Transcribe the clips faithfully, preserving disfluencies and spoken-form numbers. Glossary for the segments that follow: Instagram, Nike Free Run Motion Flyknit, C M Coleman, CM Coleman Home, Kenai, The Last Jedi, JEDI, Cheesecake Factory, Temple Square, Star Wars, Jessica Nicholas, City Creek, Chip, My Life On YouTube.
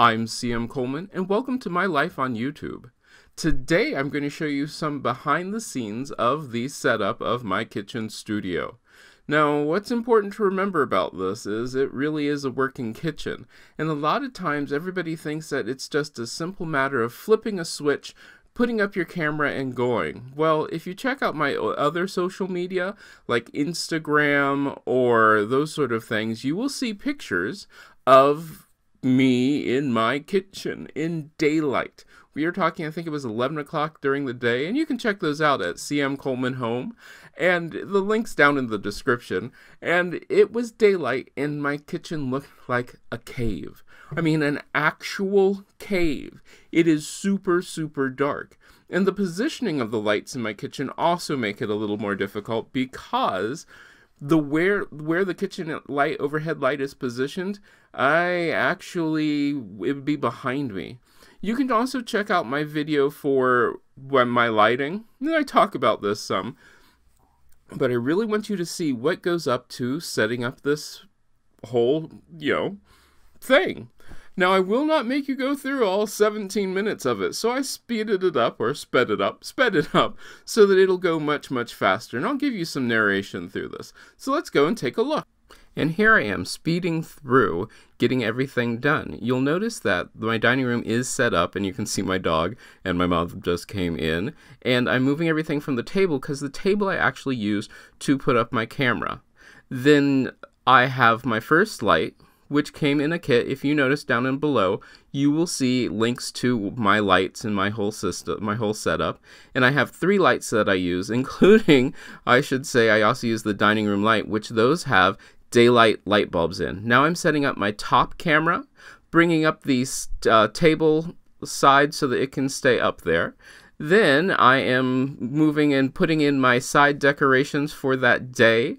I'm C M Coleman, and welcome to my life on YouTube. Today I'm going to show you some behind the scenes of the setup of my kitchen studio. Now, what's important to remember about this is it really is a working kitchen, and a lot of times everybody thinks that it's just a simple matter of flipping a switch, putting up your camera and going. Well, if you check out my other social media like Instagram or those sort of things, you will see pictures of me in my kitchen in daylight. We are talking, I think it was eleven o'clock during the day, and you can check those out at C M Coleman Home, and the link's down in the description. And it was daylight, and my kitchen looked like a cave. I mean, an actual cave. It is super, super dark. And the positioning of the lights in my kitchen also make it a little more difficult because The where where the kitchen light, overhead light, is positioned, I actually, it would be behind me. You can also check out my video for when my lighting, and I talk about this some, but I really want you to see what goes up to setting up this whole, you know, thing. Now, I will not make you go through all seventeen minutes of it, so I speeded it up, or sped it up, sped it up, so that it'll go much, much faster, and I'll give you some narration through this. So let's go and take a look. And here I am, speeding through, getting everything done. You'll notice that my dining room is set up, and you can see my dog, and my mom just came in, and I'm moving everything from the table, because the table I actually use to put up my camera. Then I have my first light, which came in a kit. If you notice down and below, you will see links to my lights and my whole system, my whole setup. And I have three lights that I use, including, I should say, I also use the dining room light, which those have daylight light bulbs in. Now I'm setting up my top camera, bringing up the uh, table side so that it can stay up there. Then I am moving and putting in my side decorations for that day.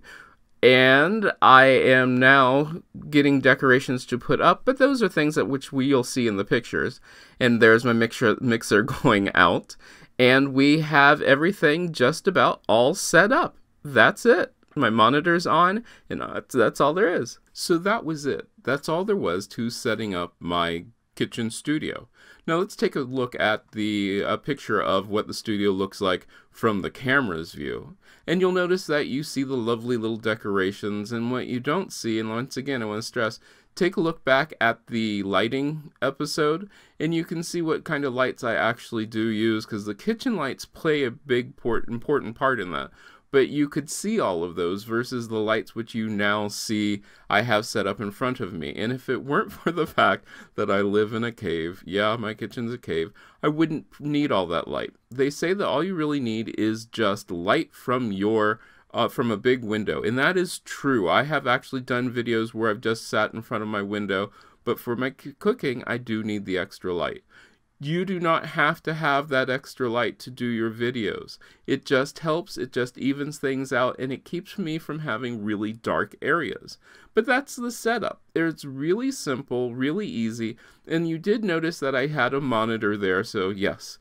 And I am now getting decorations to put up, but those are things that which we you'll see in the pictures. And there's my mixer mixer going out, and we have everything just about all set up. That's it. My monitor's on, and that's all there is. So that was it. That's all there was to setting up my kitchen studio. Now let's take a look at the uh, picture of what the studio looks like from the camera's view. And you'll notice that you see the lovely little decorations, and what you don't see, and once again I want to stress, take a look back at the lighting episode and you can see what kind of lights I actually do use, because the kitchen lights play a big port important part in that. But you could see all of those versus the lights which you now see I have set up in front of me. And if it weren't for the fact that I live in a cave, yeah, my kitchen's a cave, I wouldn't need all that light. They say that all you really need is just light from your uh, from a big window, and that is true. I have actually done videos where I've just sat in front of my window, but for my cooking, I do need the extra light. You do not have to have that extra light to do your videos. It just helps, it just evens things out, and it keeps me from having really dark areas. But that's the setup. It's really simple, really easy, and you did notice that I had a monitor there, so yes,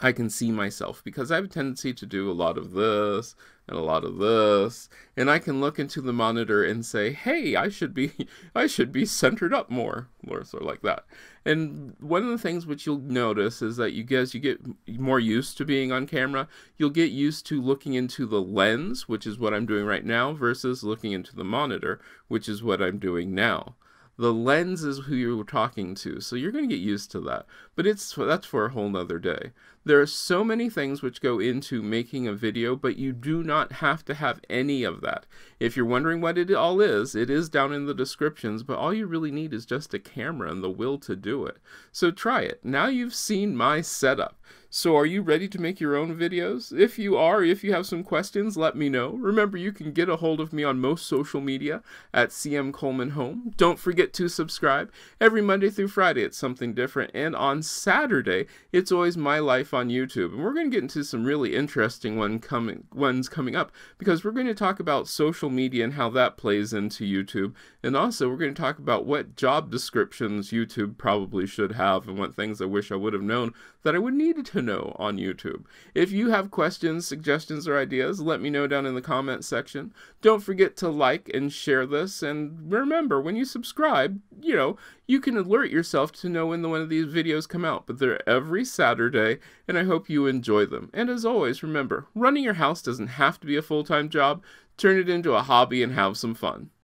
I can see myself, because I have a tendency to do a lot of this and a lot of this, and I can look into the monitor and say, hey, I should be I should be centered up more, or sort of like that. And one of the things which you'll notice is that you guys you get more used to being on camera, you'll get used to looking into the lens, which is what I'm doing right now, versus looking into the monitor, which is what I'm doing now. The lens is who you're talking to, so you're going to get used to that. But it's that's for a whole nother day. There are so many things which go into making a video, but you do not have to have any of that. If you're wondering what it all is, it is down in the descriptions, but all you really need is just a camera and the will to do it. So try it. Now you've seen my setup. So are you ready to make your own videos? If you are, if you have some questions, let me know. Remember, you can get a hold of me on most social media at C M Coleman Home. Don't forget to subscribe. Every Monday through Friday, it's something different. And on Saturday, it's always my life on YouTube. And we're going to get into some really interesting one coming, ones coming up, because we're going to talk about social media and how that plays into YouTube. And also, we're going to talk about what job descriptions YouTube probably should have, and what things I wish I would have known that I would need to to know on YouTube. If you have questions, suggestions, or ideas, let me know down in the comment section. Don't forget to like and share this, and remember, when you subscribe, you know, you can alert yourself to know when the, one of these videos come out, but they're every Saturday, and I hope you enjoy them. And as always, remember, running your house doesn't have to be a full-time job. Turn it into a hobby and have some fun.